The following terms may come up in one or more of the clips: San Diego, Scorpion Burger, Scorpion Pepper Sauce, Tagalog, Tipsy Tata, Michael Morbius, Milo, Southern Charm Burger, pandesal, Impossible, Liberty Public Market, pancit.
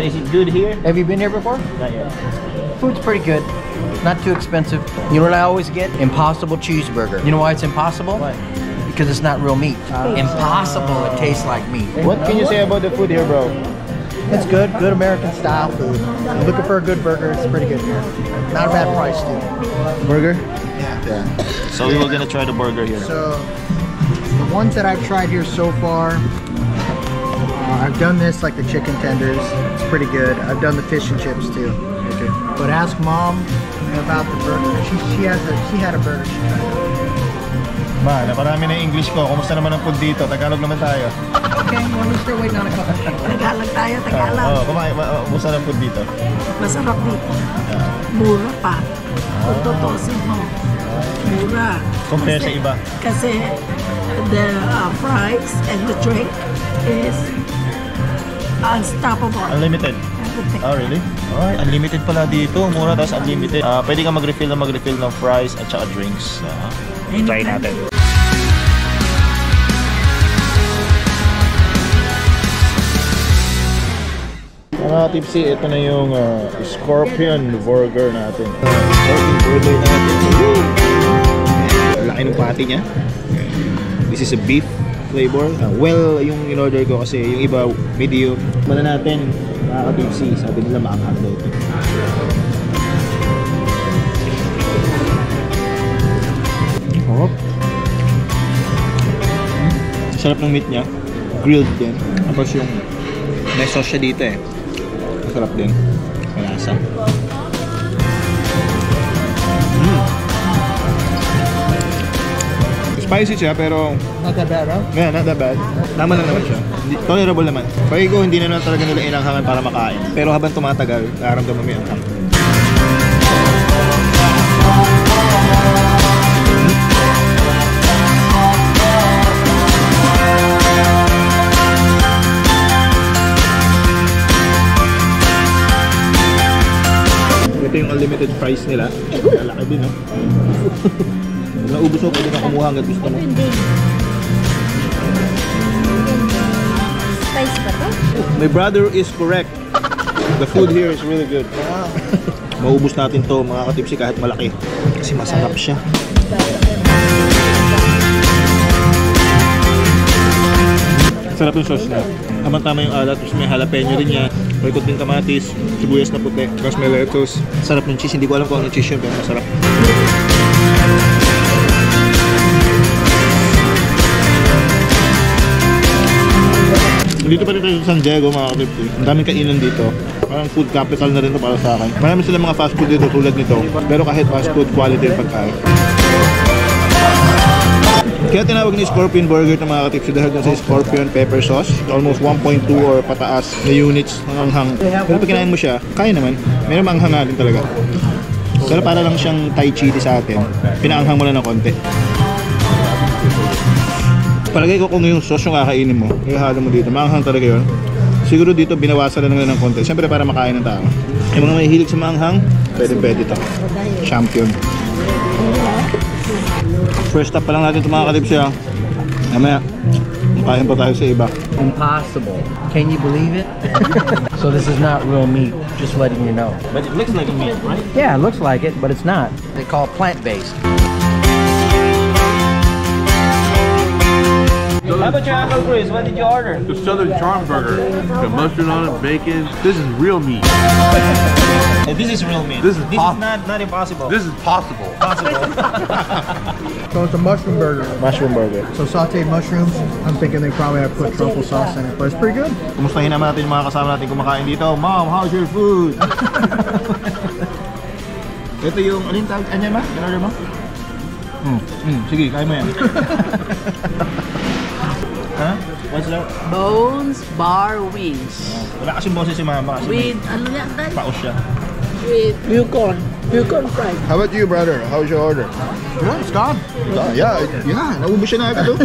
that? Is it good here? Have you been here before? Not yet. Food's pretty good. Not too expensive. You know what I always get? Impossible cheeseburger. You know why it's impossible? Why? Because it's not real meat. Impossible, it tastes like meat. What can you say about the food here, bro? It's good, good American style food. I'm looking for a good burger, it's pretty good here. Not a bad price, dude. Burger? Yeah. So we were gonna try the burger here. So, the ones that I've tried here so far, I've done this, like the chicken tenders. It's pretty good. I've done the fish and chips too. But ask mom about the burger. She had a burger she tried. Ma, naparami na English ko. Kumusta naman ang food dito? Tagalog naman tayo. Okay, we're still waiting on a couple. Tagalog tayo, Tagalog. Kumusta ang food dito? Masarap dito. Mura pa. Kung tutusin mo. Mura. Compared sa iba? Kasi the fries and the drink is unstoppable. Unlimited. Oh really? Alright, unlimited pala dito. Mura tapos unlimited. Pwede kang mag-refill na mag-refill ng fries at saka drinks. Try natin. Mga tipsy, ito na yung Scorpion Burger natin. Scorpion Burger natin. Laki ng patty niya. This is a beef flavor. Well, yung in-order ko kasi yung iba medium. Muna natin. Nakaka-tipsy, sabi nila maanghang daw. Sarap. Sarap ng meat niya. Grilled din. Tapos yung may sauce siya dito eh. Sarap din. Malasa. Spicy siya pero not that bad, huh? Yeah, not that bad. Tama lang naman siya. Tolerable naman. Pag ko, hindi na talaga nila inanghangan para makain. Pero habang tumatagal, nararamdaman mo yung anghang. Ito yung unlimited price nila. Malaki din, no? Naubos ako, pwede ka kumuha hanggang gusto mo. Spice ba to? My brother is correct. The food here is really good. Wow. Maubos natin to mga katipsy kahit malaki. Kasi masarap siya. Sarap yung sauce na. Tama-tama yung alat, tapos may jalapeno rin niya. May kunting kamatis, sibuyas na puti, tapos may lettuce. Sarap ng cheese, hindi ko alam kung ano cheese yun, pero masarap. Dito pa rin tayo sa San Diego mga ka-tipsy. Ang daming kainan dito. Parang food capital na rin ito para sa akin. Marami silang mga fast food dito tulad nito. Pero kahit fast food, quality ang pagkain. Kaya tinawag ni Scorpion Burger ng mga ka-tipsy dahil dun sa Scorpion Pepper Sauce. Almost 1.2 or pataas na units ng anghang. Pero pag kinain mo siya, kaya naman. Meron maanghang natin talaga. Pero para lang siyang Thai chili sa atin. Pinaanghang mo lang ng konti. Palagay ko kung yung sauce yung kakainin mo, ihalo mo dito. Maanghang talaga yun. Siguro dito binawasan na nila ng konti. Siyempre para makain ng tao. Yung mga mahihilig sa maanghang, pwede ito. Champion. First up pa lang natin ito mga ka-tipsy ha. Namaya, makain pa tayo sa iba. Impossible. Can you believe it? So this is not real meat, just letting you know. But it looks like meat, right? Yeah, it looks like it, but it's not. They call it plant-based. How about your Uncle Chris? What did you order? The Southern Charm Burger. The mustard on it, bacon. This is real meat. Hey, this is real meat. This is not impossible. This is possible. Possible. So it's a mushroom burger. Mushroom burger. So sauteed mushrooms. I'm thinking they probably have put truffle sauce in it, but it's pretty good. Kumustahin naman natin yung mga kasama natin kumakain dito. Mom, how's your food? Ito yung alin tawag? Anyan ma? Anyan ma? Sige, kain mo yan. Huh? What's that? Bones bar wings. Wala kasing boses si mama kasi. With, ano yan? Paos siya. With Bucon fried. How about you, brother? How's your order? Yeah, it's gone. Yeah. Naubos siya na ito.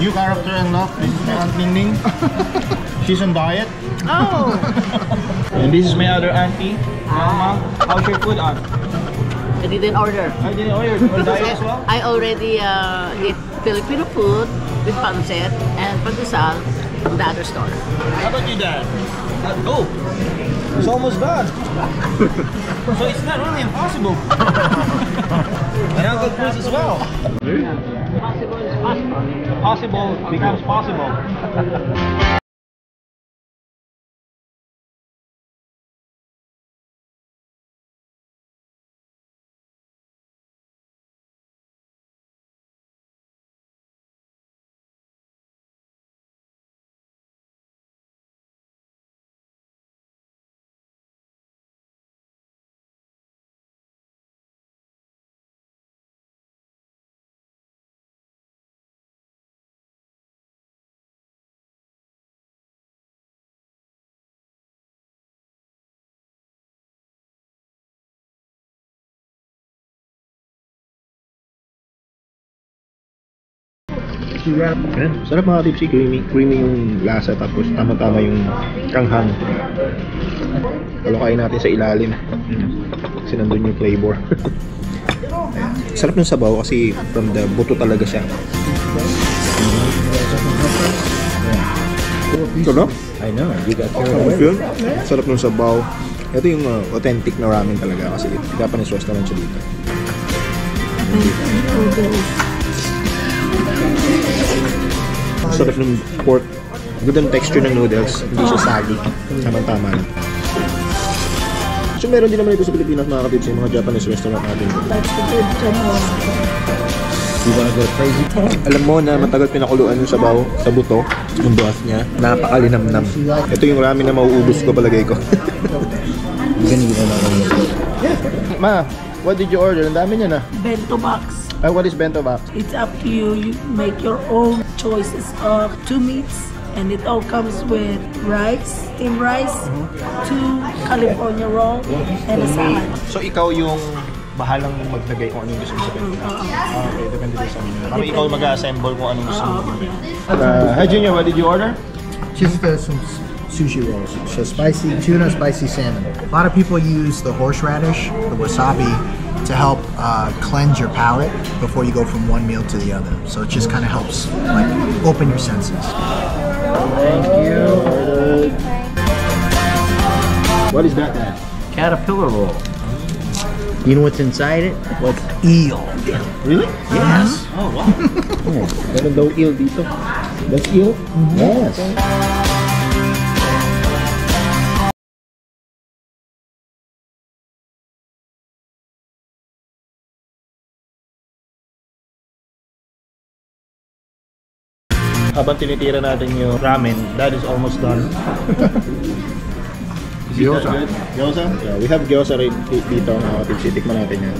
New character in love. This is my Aunt Ningning. She's on diet. Oh! And this is my other auntie. Mama, how's your food, Aunt? I didn't order. I didn't order. You ordered as well? I already ate Filipino food. With pancit and pandesal from the other store. How about you, Dad? Let's go. It's almost done. So it's not really impossible. And Uncle Chris as well. Possible is possible. Possible becomes possible. Sarap mga tipsy, creamy yung lasa, tapos tama-tama yung kanghang. Kalukain natin sa ilalim kasi nandun yung flavor. Sarap yung sabaw kasi from the buto talaga siya. Sarap? I know, you got it. Sarap yung sabaw. Ito yung authentic na ramen talaga kasi Japanese sauce naman siya dito. Sarap ng pork. Good ang texture ng noodles. Hindi siya sagi. Tama-tama. So meron din naman ito sa Pilipinas, mga kapitid, sa mga Japanese restaurant natin. Alam mo na matagal pinakuluan yung sabaw sa buto, yung broth niya. Napakalinamnam. Ito yung ramen na mauubos ko, palagay ko. Ma, what did you order? Ang dami niya na. Bento box. What is bento box? It's up to you. You make your own choices of two meats, and it all comes with rice, steamed rice, two California roll, and a salad. So ikaw yung bahalang maglagay kung anong gusto mo sa bento box? Okay, depende din sa menu. Kami ikaw mag-assemble kung anong gusto mo. Hi Junior, what did you order? Just some sushi rolls. So spicy tuna, spicy salmon. A lot of people use the horseradish, the wasabi, to help cleanse your palate before you go from one meal to the other. So it just kind of helps like open your senses. Thank you. What is that then? Caterpillar roll. You know what's inside it? What's eel? Really? Yes. Oh wow. Meron daw eel dito. That's eel? Yes. Habang tinitira natin yung ramen, that is almost done. Gyoza. Gyoza? Yeah, we have gyoza right dito. Tikman natin yan.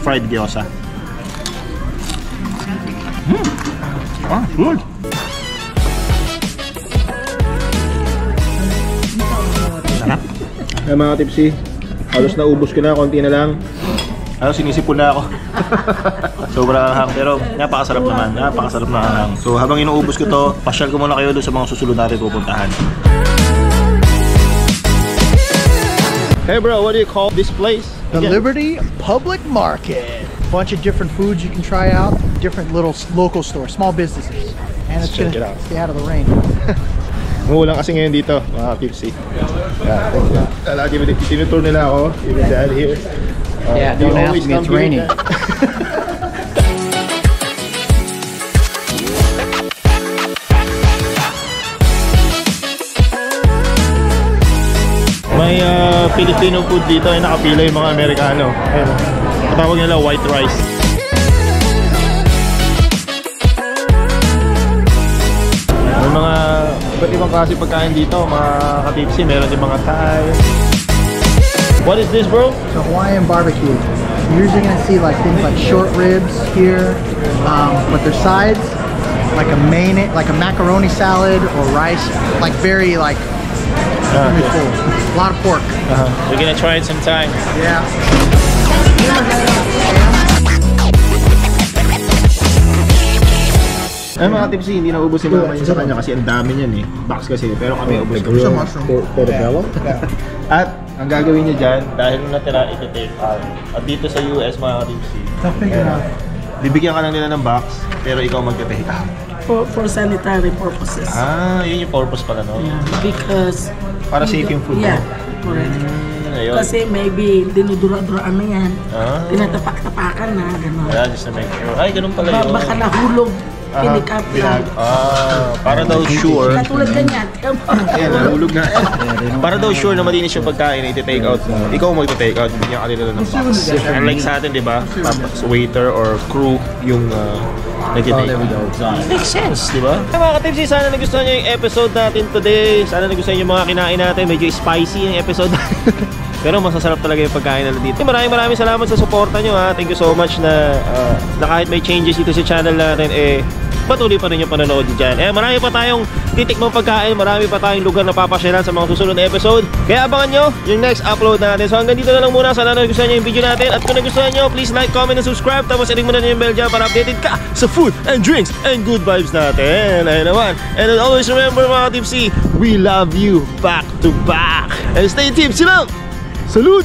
Fried gyoza. Ah, good! Sarap! Ay mga tipsy, halos naubos ko na, konti na lang. Ano, sinisip ko na ako. Sobrang hang, pero napakasarap naman. Napakasarap na hang. So habang inuubos ko to, pasyal ko muna kayo doon sa mga susunod natin pupuntahan. Hey bro, what do you call this place? The Liberty Public Market. Bunch of different foods you can try out. Different little local stores, small businesses. And it's gonna stay out of the rain. Ngulang kasi ngayon dito, mga tipsy. Yeah, thank you. Talaga, tinutur nila ako. Even dad here. Yeah, don't ask me, it's raining. May Filipino food dito ay nakapila yung mga Amerikano. Katawag nila white rice. May mga iba't ibang klase pagkain dito, mga katipsy, meron din mga Thai. What is this, bro? It's a Hawaiian barbecue. You're usually gonna see like things like short ribs here, but their sides, like a macaroni salad or rice, like very like full. A lot of pork. We're gonna try it sometime. Yeah. Ay mga tipsy, hindi na ubos yung mga sa kanya kasi ang dami niyan eh. Box kasi, pero kami ubos ko. Sa mushroom. Portobello? At ang gagawin niya dyan, dahil nung natira, iti-take out. At dito sa US, mga ka-tipsy, bibigyan ka lang nila ng box, pero ikaw magka-take out. for sanitary purposes. Ah, yun yung purpose pala, no? Yeah, because... Para safe yung food. Yeah, correct. Kasi maybe dinudura-duraan na yan. Ah. Tinatapak-tapakan na, gano'n. Yeah, just to make sure. Ay, ganun pala yun. Baka nahulog. Pick up lang. Ah, para daw sure. Katulad ganyan. Ayan, nahulog na. Para daw sure na malinis yung pagkain na iti-take out mo. Ikaw mo iti-take out, hindi yung kanila ng box. Unlike sa atin, di ba? Waiter or crew yung nag-i-take out. Makes sense, di ba? Mga ka-tipsy, sana nagustuhan nyo yung episode natin today. Sana nagustuhan nyo yung mga kinain natin. Medyo spicy yung episode natin. Pero masasarap talaga yung pagkain nila dito. Maraming salamat sa suporta nyo, ha. Thank you so much na kahit may changes dito sa channel natin, eh patuloy pa rin yung panonood dyan. Eh marami pa tayong titikmang pagkain, marami pa tayong lugar na papasyalan sa mga susunod na episode. Kaya abangan nyo yung next upload natin. So hanggang dito na lang muna. Sana nagustuhan nyo yung video natin. At kung nagustuhan nyo, please like, comment, and subscribe. Tapos i-ring mo na yung bell dyan para updated ka sa food and drinks and good vibes natin. Ayun naman. And always remember mga tipsy, we love you back to back. And stay tipsy lang! Salud!